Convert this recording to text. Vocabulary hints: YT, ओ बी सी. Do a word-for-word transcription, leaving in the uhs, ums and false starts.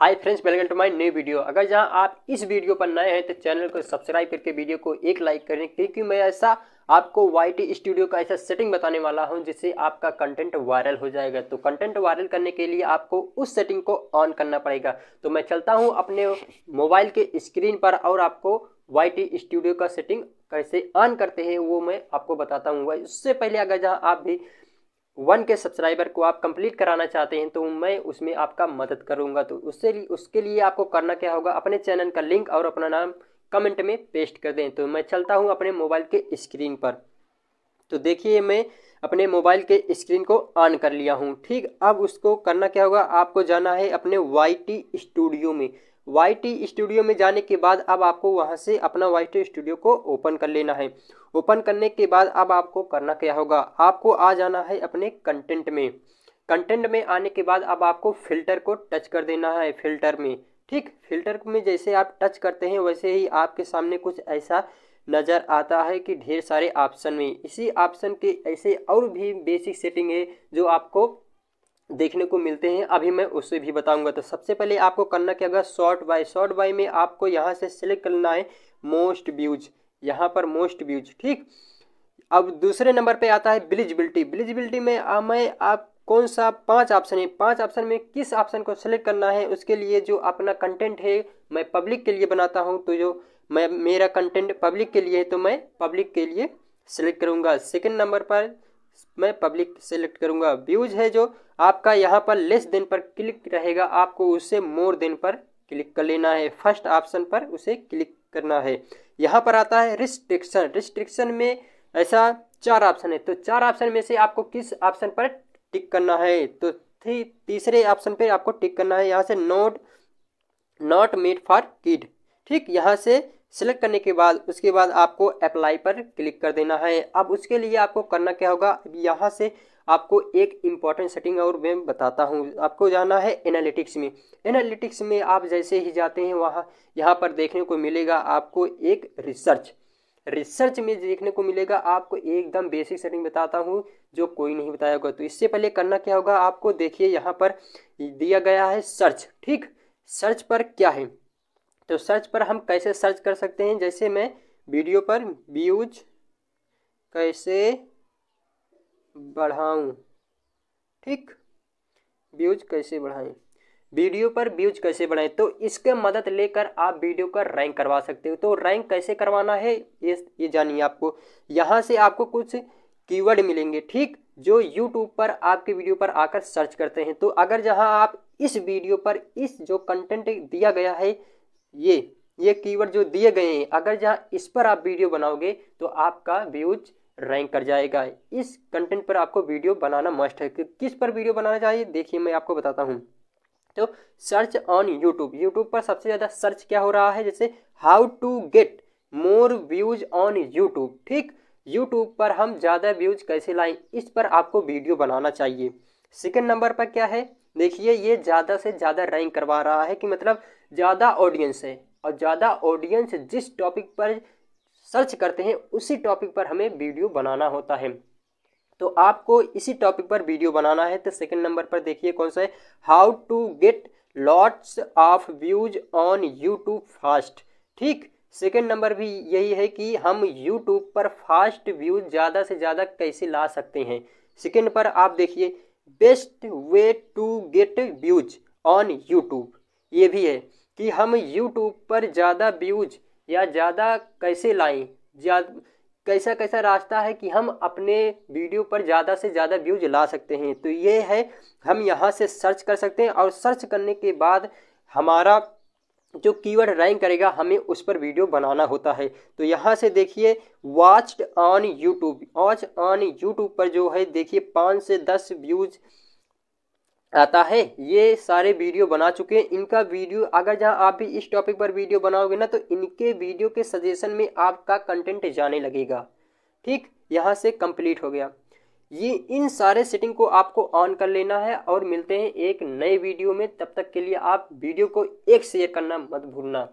Hi friends, welcome to my new video. अगर जहां आप इस वीडियो पर नए हैं तो चैनल को सब्सक्राइब करके वीडियो को एक लाइक करें, क्योंकि मैं ऐसा आपको वाई टी स्टूडियो का ऐसा सेटिंग बताने वाला हूं जिससे आपका कंटेंट वायरल हो जाएगा। तो कंटेंट वायरल करने के लिए आपको उस सेटिंग को ऑन करना पड़ेगा। तो मैं चलता हूं अपने मोबाइल के स्क्रीन पर और आपको वाई टी स्टूडियो का सेटिंग कैसे ऑन करते हैं वो मैं आपको बताता हूँ। उससे पहले अगर जहाँ आप भी वन के सब्सक्राइबर को आप कंप्लीट कराना चाहते हैं तो मैं उसमें आपका मदद करूंगा। तो उससे उसके लिए आपको करना क्या होगा, अपने चैनल का लिंक और अपना नाम कमेंट में पेस्ट कर दें। तो मैं चलता हूं अपने मोबाइल के स्क्रीन पर। तो देखिए, मैं अपने मोबाइल के स्क्रीन को ऑन कर लिया हूं। ठीक, अब उसको करना क्या होगा, आपको जाना है अपने वाई टी स्टूडियो में। वाई टी स्टूडियो में जाने के बाद अब आपको वहां से अपना वाई टी स्टूडियो को ओपन कर लेना है। ओपन करने के बाद अब आपको करना क्या होगा, आपको आ जाना है अपने कंटेंट में। कंटेंट में आने के बाद अब आपको फिल्टर को टच कर देना है, फिल्टर में। ठीक, फिल्टर में जैसे आप टच करते हैं वैसे ही आपके सामने कुछ ऐसा नज़र आता है कि ढेर सारे ऑप्शन में। इसी ऑप्शन के ऐसे और भी बेसिक सेटिंग है जो आपको देखने को मिलते हैं, अभी मैं उससे भी बताऊंगा। तो सबसे पहले आपको करना क्या होगा, शॉर्ट बाय। शॉर्ट बाय में आपको यहां से सिलेक्ट करना है मोस्ट व्यूज, यहां पर मोस्ट व्यूज। ठीक, अब दूसरे नंबर पे आता है विजिबिलिटी। विजिबिलिटी में आ, मैं आप कौन सा पांच ऑप्शन है, पांच ऑप्शन में किस ऑप्शन को सिलेक्ट करना है उसके लिए जो अपना कंटेंट है मैं पब्लिक के लिए बनाता हूँ। तो जो मैं मेरा कंटेंट पब्लिक के लिए है तो मैं पब्लिक के लिए सिलेक्ट करूँगा। सेकेंड नंबर पर मैं पब्लिक सेलेक्ट करूंगा। व्यूज है जो आपका, यहाँ पर लेस देन पर क्लिक रहेगा, आपको उसे मोर देन पर क्लिक कर लेना है। फर्स्ट ऑप्शन पर उसे क्लिक करना है। यहाँ पर आता है रिस्ट्रिक्शन। रिस्ट्रिक्शन में ऐसा चार ऑप्शन है, तो चार ऑप्शन में से आपको किस ऑप्शन पर टिक करना है, तो थी तीसरे ऑप्शन पर आपको टिक करना है। यहाँ से not not made for kid. ठीक, यहाँ से सिलेक्ट करने के बाद उसके बाद आपको अप्लाई पर क्लिक कर देना है। अब उसके लिए आपको करना क्या होगा, यहाँ से आपको एक इम्पॉर्टेंट सेटिंग और मैं बताता हूँ। आपको जाना है एनालिटिक्स में। एनालिटिक्स में आप जैसे ही जाते हैं वहाँ यहाँ पर देखने को मिलेगा आपको एक रिसर्च। रिसर्च में देखने को मिलेगा आपको एकदम बेसिक सेटिंग बताता हूँ जो कोई नहीं बताया होगा। तो इससे पहले करना क्या होगा, आपको देखिए यहाँ पर दिया गया है सर्च। ठीक, सर्च पर क्या है, तो सर्च पर हम कैसे सर्च कर सकते हैं, जैसे मैं वीडियो पर व्यूज कैसे बढ़ाऊं। ठीक, व्यूज कैसे बढ़ाएं, वीडियो पर व्यूज कैसे बढ़ाएं, तो इसके मदद लेकर आप वीडियो का रैंक करवा सकते हो। तो रैंक कैसे करवाना है ये ये जानिए। आपको यहाँ से आपको कुछ कीवर्ड मिलेंगे, ठीक, जो यूट्यूब पर आपके वीडियो पर आकर सर्च करते हैं। तो अगर जहाँ आप इस वीडियो पर इस जो कंटेंट दिया गया है ये ये कीवर्ड जो दिए गए हैं, अगर जहाँ इस पर आप वीडियो बनाओगे तो आपका व्यूज रैंक कर जाएगा। इस कंटेंट पर आपको वीडियो बनाना मस्ट है। किस पर वीडियो बनाना चाहिए देखिए मैं आपको बताता हूँ। तो सर्च ऑन यूट्यूब, यूट्यूब पर सबसे ज़्यादा सर्च क्या हो रहा है, जैसे how to get more views on YouTube. ठीक, यूट्यूब पर हम ज़्यादा व्यूज कैसे लाएं, इस पर आपको वीडियो बनाना चाहिए। सेकेंड नंबर पर क्या है, देखिए ये ज़्यादा से ज़्यादा रैंक करवा रहा है कि मतलब ज़्यादा ऑडियंस है, और ज़्यादा ऑडियंस जिस टॉपिक पर सर्च करते हैं उसी टॉपिक पर हमें वीडियो बनाना होता है। तो आपको इसी टॉपिक पर वीडियो बनाना है। तो सेकंड नंबर पर देखिए कौन सा है, how to get lots of views on YouTube fast. ठीक, सेकंड नंबर भी यही है कि हम यूट्यूब पर फास्ट व्यूज ज़्यादा से ज़्यादा कैसे ला सकते हैं। सेकेंड पर आप देखिए best way to get views on YouTube, ये भी है कि हम यूट्यूब पर ज़्यादा व्यूज या ज़्यादा कैसे लाएं, जा कैसा कैसा रास्ता है कि हम अपने वीडियो पर ज़्यादा से ज़्यादा व्यूज ला सकते हैं। तो ये है, हम यहाँ से सर्च कर सकते हैं और सर्च करने के बाद हमारा जो कीवर्ड रैंक करेगा हमें उस पर वीडियो बनाना होता है। तो यहाँ से देखिए watched on YouTube, watch on YouTube पर जो है देखिए पाँच से दस व्यूज आता है। ये सारे वीडियो बना चुके हैं, इनका वीडियो अगर जहाँ आप भी इस टॉपिक पर वीडियो बनाओगे ना तो इनके वीडियो के सजेशन में आपका कंटेंट जाने लगेगा। ठीक, यहाँ से कंप्लीट हो गया। ये इन सारे सेटिंग को आपको ऑन कर लेना है और मिलते हैं एक नए वीडियो में। तब तक के लिए आप वीडियो को एक शेयर करना मत भूलना।